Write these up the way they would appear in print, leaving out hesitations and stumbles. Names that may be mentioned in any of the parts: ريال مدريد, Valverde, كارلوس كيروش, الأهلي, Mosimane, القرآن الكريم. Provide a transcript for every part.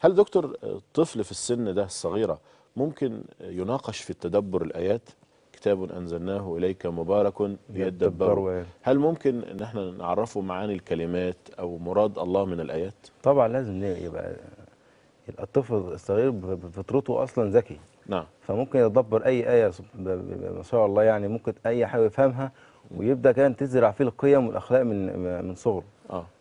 هل دكتور طفل في السن ده الصغيرة ممكن يناقش في التدبر الآيات؟ كتاب أنزلناه إليك مبارك ليدبروا، هل ممكن إن احنا نعرفه معاني الكلمات أو مراد الله من الآيات؟ طبعا لازم يبقى الطفل الصغير بفطرته أصلا ذكي. نعم. فممكن يدبر أي آية ما شاء الله، يعني ممكن أي حاجة يفهمها ويبدأ كان تزرع فيه القيم والأخلاق من صغره.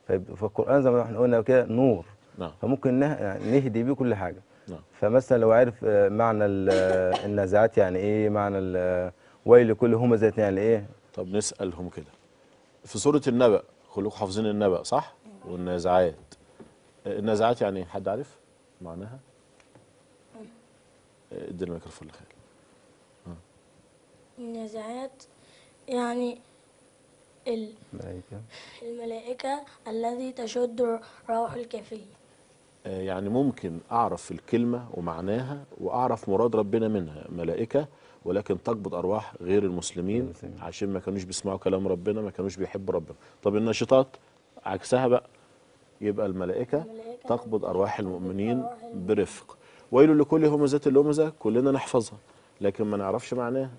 فالقرآن زي ما احنا قلنا كده نور. نعم. فممكن نهدي بيه كل حاجة. نعم. فمثلا لو عارف معنى النازعات يعني ايه، معنى الويل لكل همزات يعني ايه. طب نسألهم كده في سورة النبأ، كلكم حافظين النبأ صح؟ والنازعات، النازعات يعني حد عارف معناها؟ ادي الميكروفون لخالد. النازعات يعني الملائكة الذي تشد روح الكافرين. يعني ممكن أعرف الكلمة ومعناها وأعرف مراد ربنا منها، ملائكة ولكن تقبض أرواح غير المسلمين عشان ما كانوش بيسمعوا كلام ربنا، ما كانوش بيحبوا ربنا. طب النشطات عكسها بقى، يبقى الملائكة تقبض أرواح المؤمنين برفق. ويل لكل همزة اللمزة كلنا نحفظها لكن ما نعرفش معناها.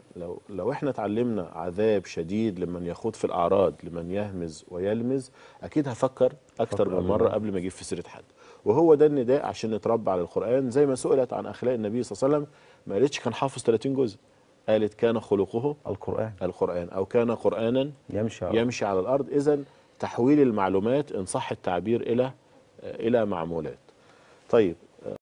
لو احنا اتعلمنا عذاب شديد لمن يخوض في الأعراض، لمن يهمز ويلمز، أكيد هفكر أكتر من مرة قبل ما أجيب في سيرة حد. وهو ده النداء عشان نتربى على القرآن. زي ما سئلت عن أخلاق النبي صلى الله عليه وسلم ما قالتش كان حافظ 30 جزء، قالت كان خلقه القرآن أو كان قرآنا يمشي على الأرض. إذن تحويل المعلومات إن صح التعبير إلى معمولات. طيب.